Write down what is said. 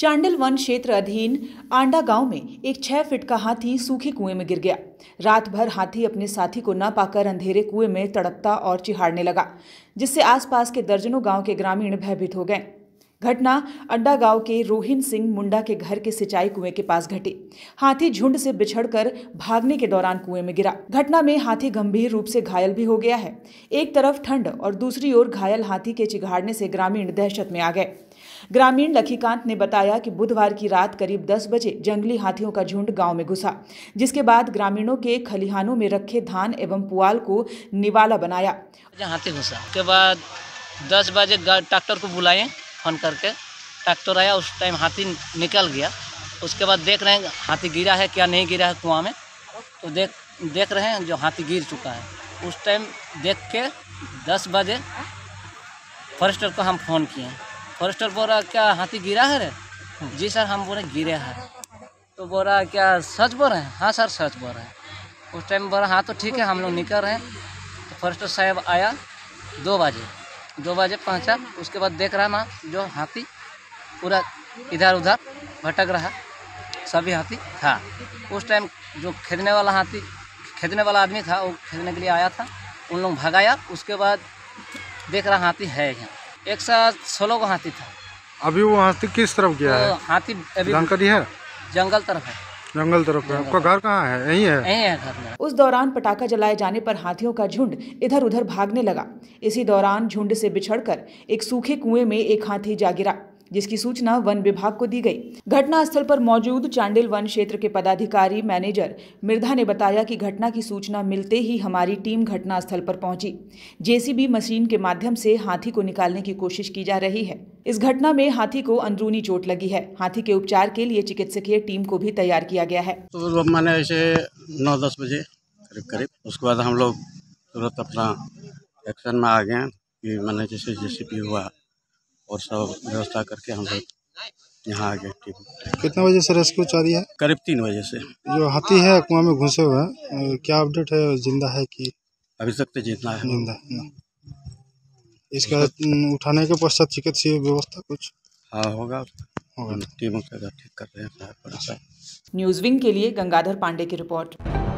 Chandil one क्षेत्र अधीन आंडा गांव में एक 6 फीट का हाथी सूखे कुएं में गिर गया। रात भर हाथी अपने साथी को न पाकर अंधेरे कुएं में तड़पता और चिहाड़ने लगा, जिससे आसपास के दर्जनों गांव के ग्रामीण भयभीत हो गए। घटना अंडा गांव के रोहिण सिंह मुंडा के घर के सिंचाई कुएं के पास घटी। हाथी झुंड से बिछड़कर भागने के दौरान कुएं में गिरा। घटना में हाथी गंभीर रूप से घायल भी हो गया है। एक तरफ ठंड और दूसरी ओर घायल हाथी के चिघाड़ने से ग्रामीण दहशत में आ गए। ग्रामीण लखीकांत ने बताया कि बुधवार की रात करीब 10 बजे जंगली हाथियों का झुंड गांव में घुसा, जिसके बाद ग्रामीणों के खलिहानों में रखे धान एवं पुआल को निवाला बनाया। हाथी घुसा के बाद 10 बजे ट्रैक्टर को बुलाए, फोन करके ट्रैक्टर आया। उस टाइम हाथी निकल गया। उसके बाद देख रहे हैं हाथी गिरा है क्या नहीं गिरा है कुआं में, तो देख रहे हैं जो हाथी गिर चुका है। उस टाइम देख के 10 बजे फॉरेस्टर को हम फोन किए। फॉरेस्टर बोल रहा क्या हाथी गिरा है रे? जी सर, हम बोले गिरे है। तो बोल रहा क्या सच बोल रहे हैं? हाँ सर सच बोल रहे हैं। उस टाइम बोल रहा हाँ तो ठीक है, हम लोग निकल रहे हैं। तो फॉरेस्टर साहब आया 2 बजे पहुँचा। उसके बाद देख रहा ना जो हाथी पूरा इधर उधर भटक रहा, सभी हाथी था। उस टाइम जो खेदने वाला आदमी था, वो खेदने के लिए आया था। उन लोग भगाया। उसके बाद देख रहा हाथी है यहाँ 116 को हाथी था। अभी वो हाथी किस तरफ गया है? हाथी अभी जानकारी है जंगल तरफ है। जंगल तरफ है। आपका घर कहाँ है? यहीं है, यहीं है घर में। उस दौरान पटाखा जलाए जाने पर हाथियों का झुंड इधर उधर भागने लगा। इसी दौरान झुंड से बिछड़कर एक सूखे कुएं में एक हाथी जा गिरा, जिसकी सूचना वन विभाग को दी गई। घटनास्थल पर मौजूद चांडिल वन क्षेत्र के पदाधिकारी मैनेजर मृधा ने बताया कि घटना की सूचना मिलते ही हमारी टीम घटनास्थल पर पहुंची। जेसीबी मशीन के माध्यम से हाथी को निकालने की कोशिश की जा रही है। इस घटना में हाथी को अंदरूनी चोट लगी है। हाथी के उपचार के लिए चिकित्सकीय टीम को भी तैयार किया गया है। तो मैंने ऐसे 9-10 बजे करीब उसके बाद हम लोग तुरंत अपना एक्शन में आ गए कि मैंने जैसे जेसीबी हुआ और सब व्यवस्था करके हम लोग यहाँ आ गए। कितना बजे से रेस्क्यू जारी है? करीब 3 बजे से। जो हाथी है कुआं में घुसे हुए हैं, क्या अपडेट है? जिंदा है कि अभी तक तो जितना है जिंदा है। इसका उठाने के पश्चात चिकित्सीय व्यवस्था कुछ हाँ होगा। टीम ठीक कर रहे हैं। न्यूज़ विंग के लिए गंगाधर पांडे की रिपोर्ट।